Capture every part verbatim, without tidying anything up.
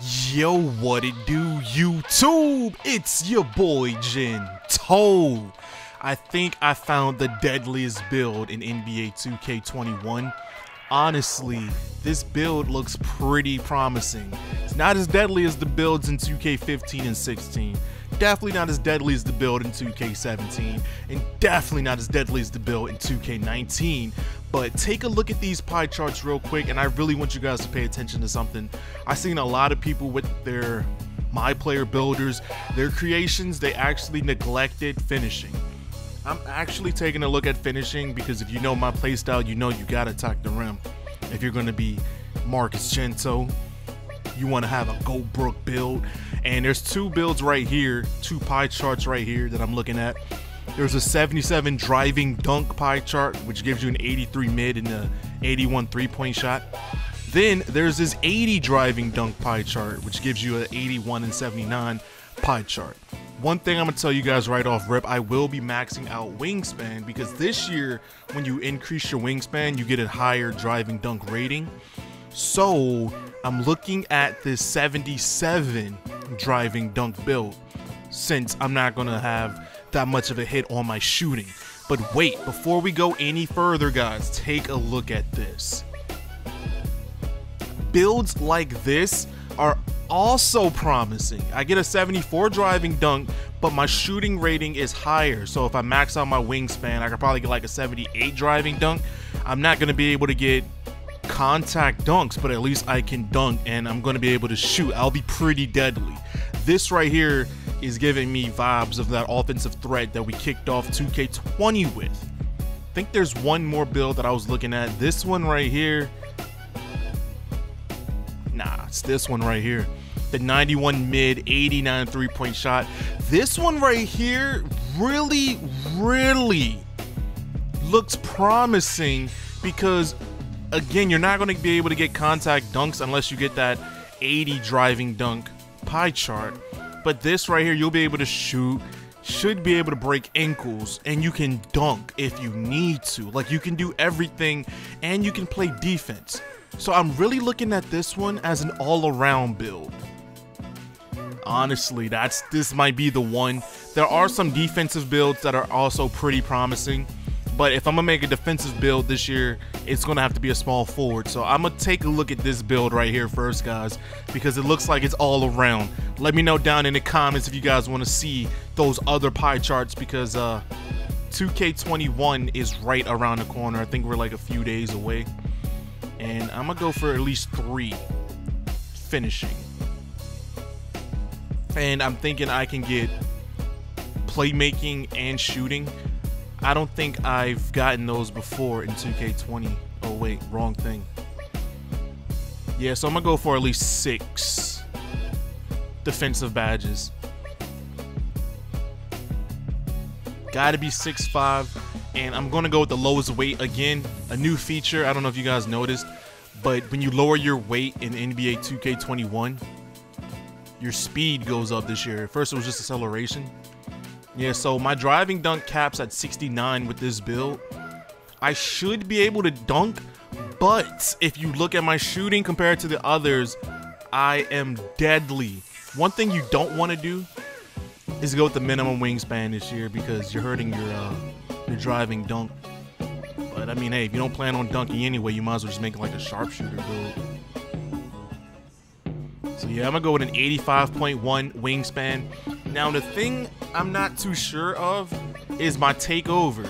Yo, what it do, YouTube? It's your boy Gento. I think I found the deadliest build in N B A two K twenty-one. Honestly, this build looks pretty promising. It's not as deadly as the builds in two K fifteen and sixteen. Definitely not as deadly as the build in two K seventeen, and definitely not as deadly as the build in two K nineteen. But take a look at these pie charts real quick, and I really want you guys to pay attention to something. I've seen a lot of people with their my player builders, their creations, they actually neglected finishing. I'm actually taking a look at finishing because if you know my playstyle, you know you gotta attack the rim. If you're gonna be Marcus Cento, you wanna have a Go Brook build. And there's two builds right here, two pie charts right here that I'm looking at. There's a seventy-seven driving dunk pie chart, which gives you an eighty-three mid and an eighty-one three-point shot. Then there's this eighty driving dunk pie chart, which gives you an eighty-one and seventy-nine pie chart. One thing I'm gonna tell you guys right off rip, I will be maxing out wingspan because this year, when you increase your wingspan, you get a higher driving dunk rating. So I'm looking at this seventy-seven driving dunk build since I'm not gonna have that much of a hit on my shooting. But wait, before we go any further, guys, take a look at this. Builds like this are also promising. I get a seventy-four driving dunk, but my shooting rating is higher. So if I max out my wingspan, I could probably get like a seventy-eight driving dunk. I'm not gonna be able to get contact dunks, but at least I can dunk and I'm gonna be able to shoot. I'll be pretty deadly. This right here is giving me vibes of that offensive threat that we kicked off two K twenty with. I think there's one more build that I was looking at. This one right here. Nah, it's this one right here. The ninety-one mid, eighty-nine three-point shot. This one right here really, really looks promising because, again, you're not going to be able to get contact dunks unless you get that eighty driving dunk pie chart. But this right here, you'll be able to shoot, should be able to break ankles, and you can dunk if you need to. Like, you can do everything, and you can play defense. So I'm really looking at this one as an all-around build. Honestly, that's this might be the one. There are some defensive builds that are also pretty promising. But if I'm going to make a defensive build this year, it's going to have to be a small forward. So I'm going to take a look at this build right here first, guys, because it looks like it's all around. Let me know down in the comments if you guys want to see those other pie charts because uh, two K twenty-one is right around the corner. I think we're like a few days away. And I'm going to go for at least three finishing. And I'm thinking I can get playmaking and shooting. I don't think I've gotten those before in two K twenty. Oh wait, wrong thing. Yeah, so I'm gonna go for at least six defensive badges. Gotta be six five, and I'm gonna go with the lowest weight again. A new feature, I don't know if you guys noticed, but when you lower your weight in N B A two K twenty-one, your speed goes up this year. At first it was just acceleration. Yeah, so my driving dunk caps at sixty-nine with this build. I should be able to dunk, but if you look at my shooting compared to the others, I am deadly. One thing you don't want to do is go with the minimum wingspan this year because you're hurting your, uh, your driving dunk. But, I mean, hey, if you don't plan on dunking anyway, you might as well just make it like a sharpshooter build. So, yeah, I'm going to go with an eighty-five point one wingspan. Now, the thing I'm not too sure of is my takeover.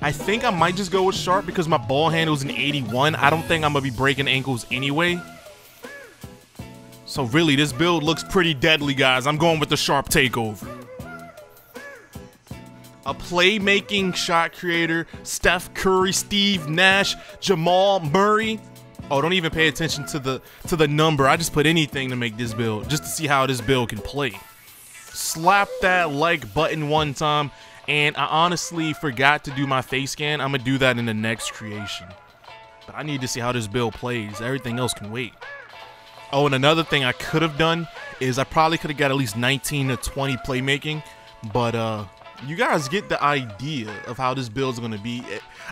I think I might just go with sharp because my ball handle's an eighty-one. I don't think I'm going to be breaking ankles anyway. So really, this build looks pretty deadly, guys. I'm going with the sharp takeover. A playmaking shot creator, Steph Curry, Steve Nash, Jamal Murray. Oh, don't even pay attention to the to the number. I just put anything to make this build just to see how this build can play. Slap that like button one time, and I honestly forgot to do my face scan. I'm gonna do that in the next creation, but I need to see how this build plays. Everything else can wait. Oh, and another thing I could have done is I probably could have got at least nineteen to twenty playmaking, but uh you guys get the idea of how this build's gonna be.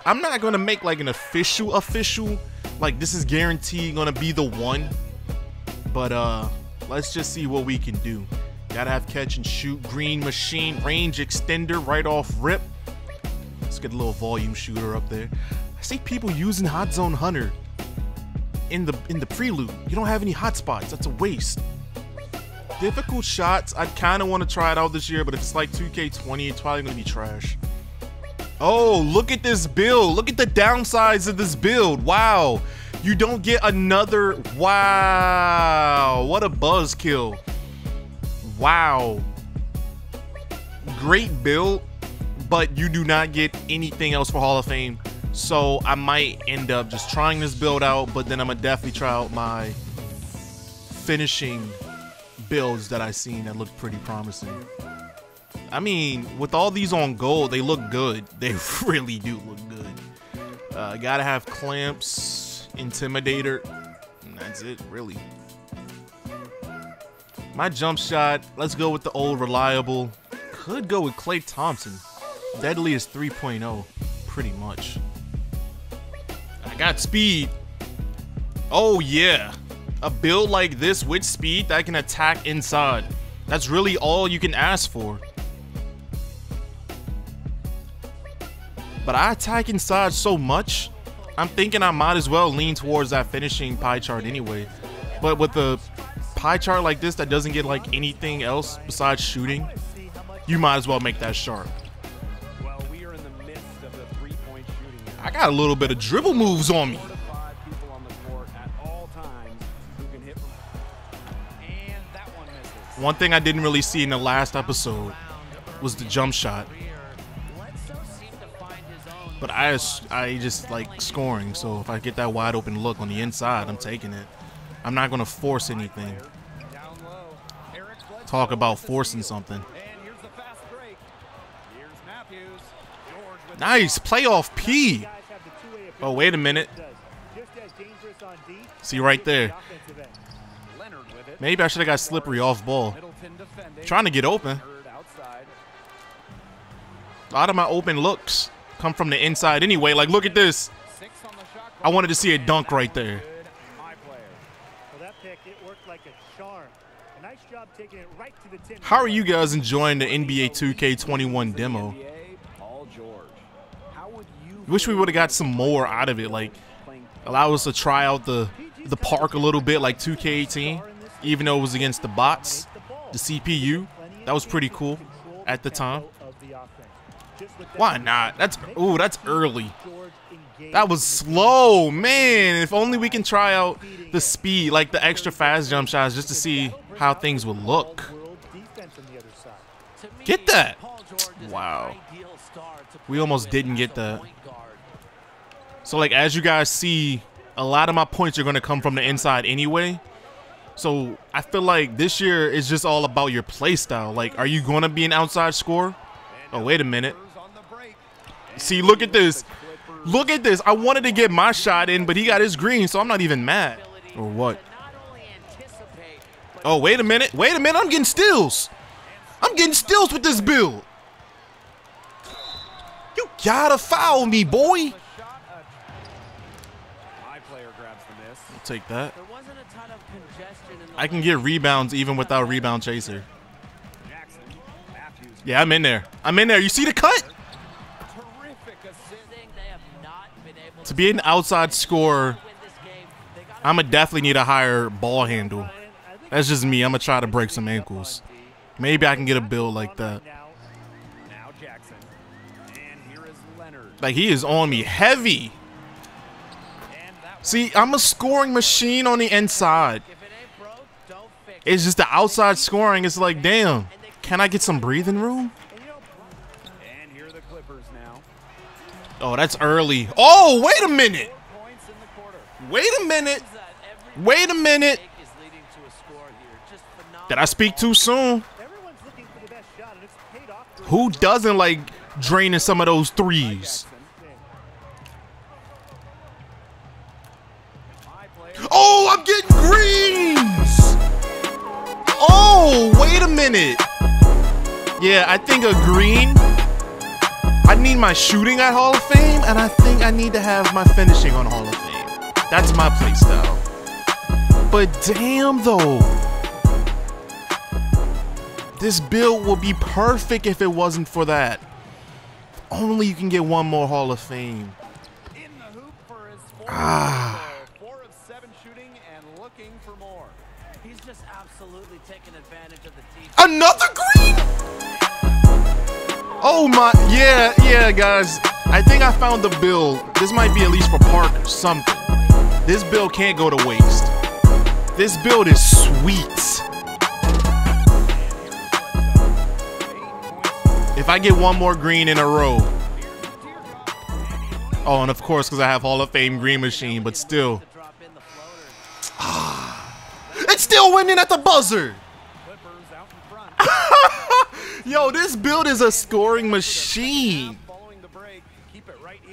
I'm not gonna make like an official official like this is guaranteed gonna be the one, But uh, let's just see what we can do. Gotta have catch and shoot, green machine, range extender right off rip. Let's get a little volume shooter up there. I see people using Hot Zone Hunter in the in the prelude. You don't have any hot spots. That's a waste. Difficult shots. I kind of want to try it out this year, but if it's like two K twenty, it's probably going to be trash. Oh, look at this build. Look at the downsides of this build. Wow. You don't get another. Wow. What a buzzkill. Wow. Great build, but you do not get anything else for Hall of Fame. So I might end up just trying this build out, but then I'm going to definitely try out my finishing builds that I seen that look pretty promising. I mean, with all these on gold, they look good. They really do look good. Uh, gotta have clamps, intimidator, and that's it, really. My jump shot, let's go with the old reliable. Could go with Clay Thompson. Deadly is three point oh, pretty much. I got speed. Oh yeah. A build like this with speed that I can attack inside. That's really all you can ask for. But I attack inside so much, I'm thinking I might as well lean towards that finishing pie chart anyway. But with a pie chart like this that doesn't get like anything else besides shooting, you might as well make that sharp. I got a little bit of dribble moves on me. One thing I didn't really see in the last episode was the jump shot. But I, I just like scoring, so if I get that wide open look on the inside, I'm taking it. I'm not going to force anything. Talk about forcing something. Nice, playoff P. Oh, wait a minute. See right there. Maybe I should have got slippery off ball. Trying to get open. A lot of my open looks come from the inside anyway. Like, look at this. I wanted to see a dunk right there. How are you guys enjoying the N B A two K twenty-one demo? Wish we would have got some more out of it. Like, allow us to try out the, the park a little bit, like two K eighteen. Even though it was against the bots, the C P U, that was pretty cool at the time. Why not? That's, ooh, that's early. That was slow, man. If only we can try out the speed, like the extra fast jump shots, just to see how things would look. Get that. Wow. We almost didn't get that. So, like, as you guys see, a lot of my points are going to come from the inside anyway. So I feel like this year is just all about your play style. Like, are you going to be an outside scorer? Oh, wait a minute. See, look at this. Look at this. I wanted to get my shot in, but he got his green, so I'm not even mad. Or what? Oh, wait a minute. Wait a minute. I'm getting steals. I'm getting steals with this build. You gotta foul me, boy. I'll take that. I can get rebounds even without rebound chaser. Yeah, I'm in there. I'm in there. You see the cut? To be an outside scorer, I'm going to definitely need a higher ball handle. That's just me. I'm going to try to break some ankles. Maybe I can get a build like that. Like, he is on me heavy. See, I'm a scoring machine on the inside. It's just the outside scoring. It's like, damn, can I get some breathing room? And here are the Clippers now. Oh, that's early. Oh, wait a minute. Wait a minute. Wait a minute. Did I speak too soon? Who doesn't like draining some of those threes? Oh, I'm getting greens. Oh, wait a minute. Yeah, I think a green. I need my shooting at Hall of Fame, and I think I need to have my finishing on Hall of Fame. That's my play style. But damn though, this build would be perfect if it wasn't for that. If only you can get one more Hall of Fame. In the hoop for his four ah. four of seven shooting and looking for more. He's just absolutely taking advantage of the team. Another green! Oh my, yeah, yeah, guys. I think I found the build. This might be at least for Park or something. This build can't go to waste. This build is sweet. If I get one more green in a row. Oh, and of course, because I have Hall of Fame green machine, but still. It's still winning at the buzzer. Yo, this build is a scoring machine.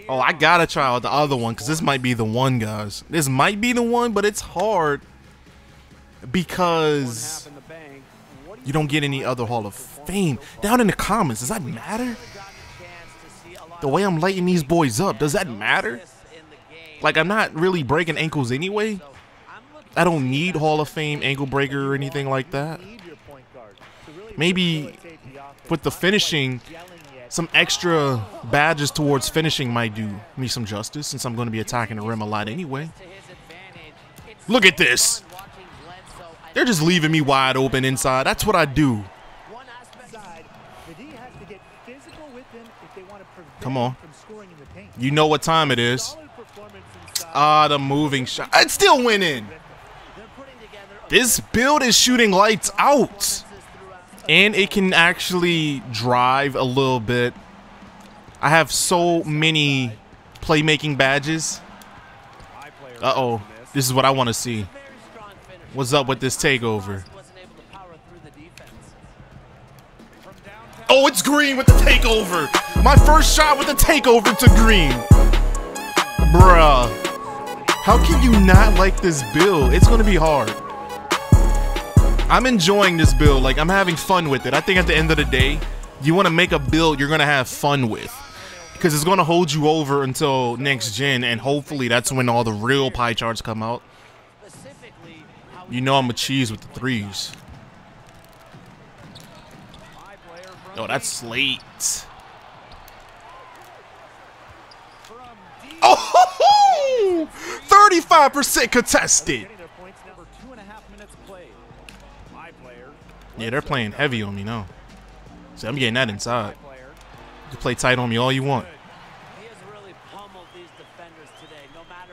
Oh, I gotta try out the other one because this might be the one, guys. This might be the one, but it's hard because you don't get any other Hall of Fame. Down in the comments, does that matter? The way I'm lighting these boys up, does that matter? Like, I'm not really breaking ankles anyway. I don't need Hall of Fame ankle breaker or anything like that. Maybe with the finishing, some extra badges towards finishing might do me some justice since I'm going to be attacking the rim a lot anyway. Look at this. They're just leaving me wide open inside. That's what I do. Come on. You know what time it is. Ah, the moving shot. It's still winning. This build is shooting lights out. And it can actually drive a little bit. I have so many playmaking badges. Uh-oh. This is what I want to see. What's up with this takeover? Oh, it's green with the takeover. My first shot with the takeover to green. Bruh. How can you not like this build? It's going to be hard. I'm enjoying this build. Like, I'm having fun with it. I think at the end of the day, you want to make a build you're going to have fun with, because it's going to hold you over until next gen, and hopefully that's when all the real pie charts come out. You know I'm a cheese with the threes. Oh, that's late. Oh, thirty-five percent contested. Yeah, they're playing heavy on me now. See, I'm getting that inside. You can play tight on me all you want.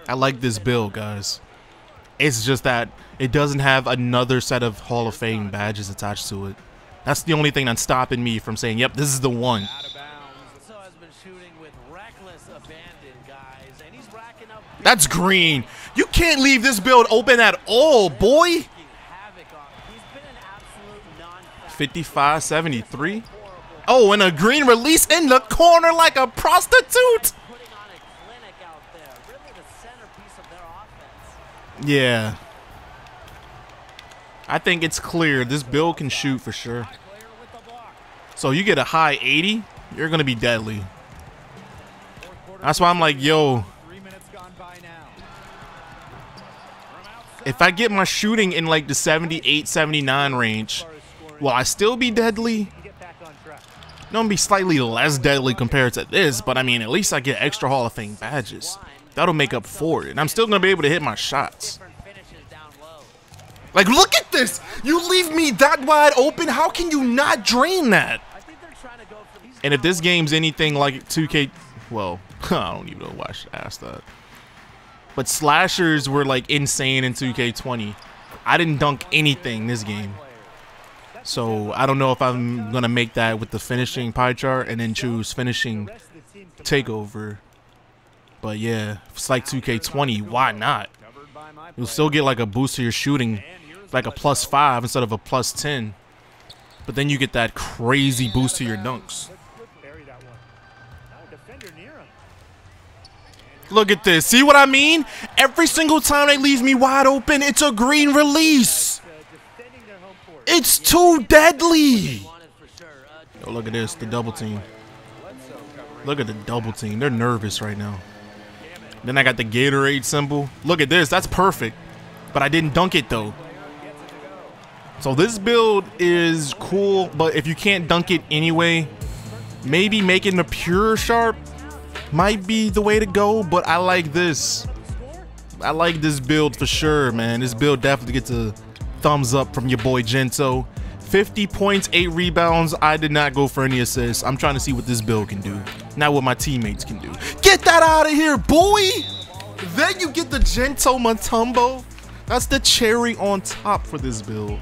I like this build, guys. It's just that it doesn't have another set of Hall of Fame badges attached to it. That's the only thing that's stopping me from saying, yep, this is the one. That's green. You can't leave this build open at all, boy. fifty-five seventy-three. Oh, and a green release in the corner like a prostitute. Yeah. I think it's clear this build can shoot for sure. So you get a high eighty, you're going to be deadly. That's why I'm like, yo, if I get my shooting in like the seventy-eight seventy-nine range, will I still be deadly? No, I'm gonna be slightly less deadly compared to this, but I mean, at least I get extra Hall of Fame badges. That'll make up for it. And I'm still gonna be able to hit my shots. Like, look at this! You leave me that wide open, how can you not drain that? And if this game's anything like two K, well, I don't even know why I should ask that. But slashers were like insane in two K twenty. I didn't dunk anything this game. So I don't know if I'm going to make that with the finishing pie chart and then choose finishing takeover. But yeah, if it's like two K twenty, why not? You'll still get like a boost to your shooting, like a plus five instead of a plus ten. But then you get that crazy boost to your dunks. Look at this. See what I mean? Every single time they leave me wide open, it's a green release. It's too deadly. Oh, look at this, the double team. Look at the double team. They're nervous right now. Then I got the Gatorade symbol. Look at this. That's perfect. but I didn't dunk it though. So this build is cool, but if you can't dunk it anyway, maybe making the pure sharp might be the way to go, but I like this. I like this build for sure, man. This build definitely gets a thumbs up from your boy Gento. fifty points, eight rebounds. I did not go for any assists. I'm trying to see what this build can do, not what my teammates can do. Get that out of here, boy. Then you get the Gento Montumbo. That's the cherry on top for this build.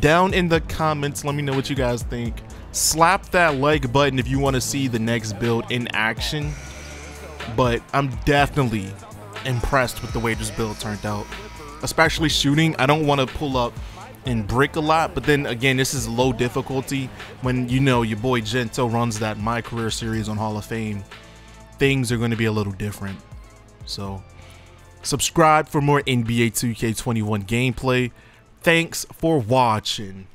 Down in the comments, let me know what you guys think. Slap that like button if you want to see the next build in action, but I'm definitely impressed with the way this build turned out, especially shooting. I don't want to pull up and brick a lot, but then again, this is low difficulty. When you know your boy Gento runs that My Career series on Hall of Fame, things are going to be a little different. So subscribe for more N B A two K twenty-one gameplay. Thanks for watching.